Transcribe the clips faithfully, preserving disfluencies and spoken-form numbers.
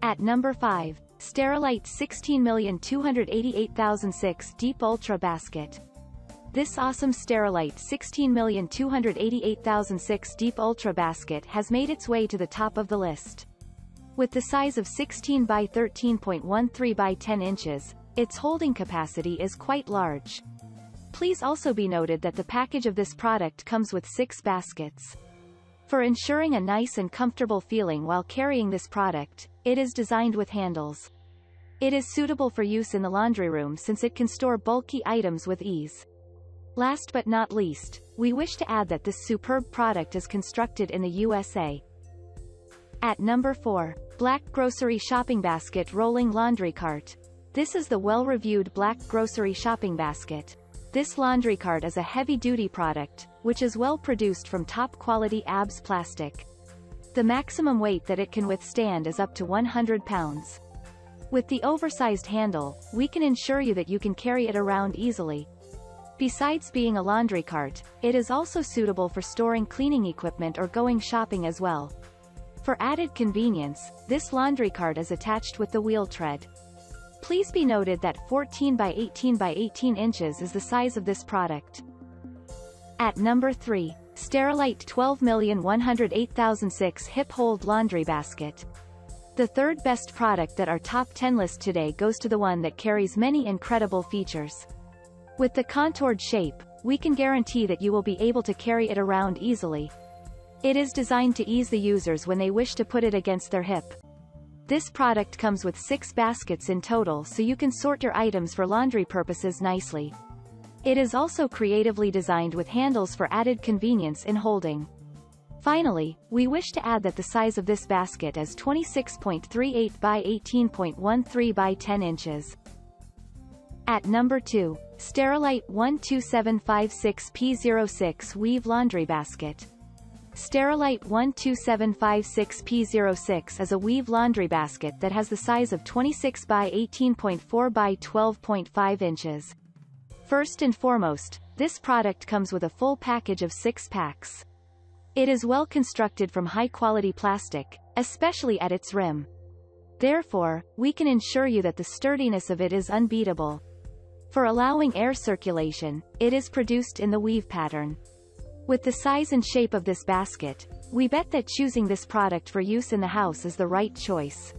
At number five, Sterilite sixteen two eight eight zero zero six Deep Ultra Basket. This awesome Sterilite sixteen two eight eight zero zero six Deep Ultra Basket has made its way to the top of the list. With the size of sixteen by thirteen point one three by ten inches, its holding capacity is quite large. Please also be noted that the package of this product comes with six baskets. For ensuring a nice and comfortable feeling while carrying this product, it is designed with handles. It is suitable for use in the laundry room since it can store bulky items with ease. Last but not least, we wish to add that this superb product is constructed in the U S A. At number four, Black Grocery Shopping Basket Rolling Laundry Cart. This is the well-reviewed Black Grocery Shopping Basket. This laundry cart is a heavy-duty product, which is well produced from top-quality A B S plastic. The maximum weight that it can withstand is up to one hundred pounds. With the oversized handle, we can ensure you that you can carry it around easily. Besides being a laundry cart, it is also suitable for storing cleaning equipment or going shopping as well. For added convenience, this laundry cart is attached with the wheel tread. Please be noted that fourteen by eighteen by eighteen inches is the size of this product. At number three, Sterilite twelve one oh eight oh oh six Hip Hold Laundry Basket. The third best product that our top ten list today goes to the one that carries many incredible features. With the contoured shape, we can guarantee that you will be able to carry it around easily. It is designed to ease the users when they wish to put it against their hip. This product comes with six baskets in total, so you can sort your items for laundry purposes nicely. It is also creatively designed with handles for added convenience in holding. Finally, we wish to add that the size of this basket is twenty-six point three eight by eighteen point one three by ten inches. At number two, Sterilite one two seven five six p zero six Weave Laundry Basket. Sterilite one two seven five six p zero six is a weave laundry basket that has the size of twenty-six by eighteen point four by twelve point five inches. First and foremost, this product comes with a full package of six packs. It is well constructed from high-quality plastic, especially at its rim. Therefore, we can ensure you that the sturdiness of it is unbeatable. For allowing air circulation, it is produced in the weave pattern. With the size and shape of this basket, we bet that choosing this product for use in the house is the right choice.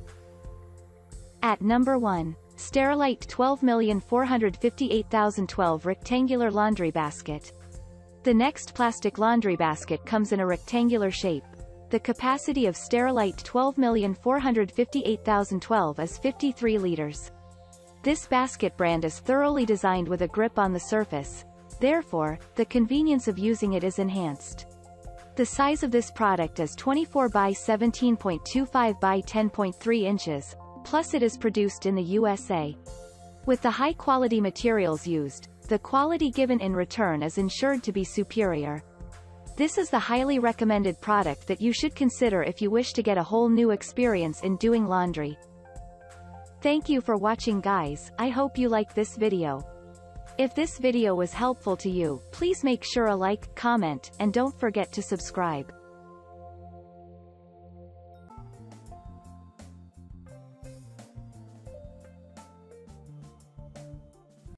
At number one, Sterilite twelve four five eight oh one two Rectangular Laundry Basket. The next plastic laundry basket comes in a rectangular shape. The capacity of Sterilite twelve four five eight oh one two is fifty-three liters. This basket brand is thoroughly designed with a grip on the surface. Therefore, the convenience of using it is enhanced. The size of this product is twenty-four by seventeen point two five by ten point three inches, plus it is produced in the U S A. With the high-quality materials used, the quality given in return is ensured to be superior. This is the highly recommended product that you should consider if you wish to get a whole new experience in doing laundry. Thank you for watching, guys. I hope you like this video. If this video was helpful to you, please make sure a like, comment, and don't forget to subscribe.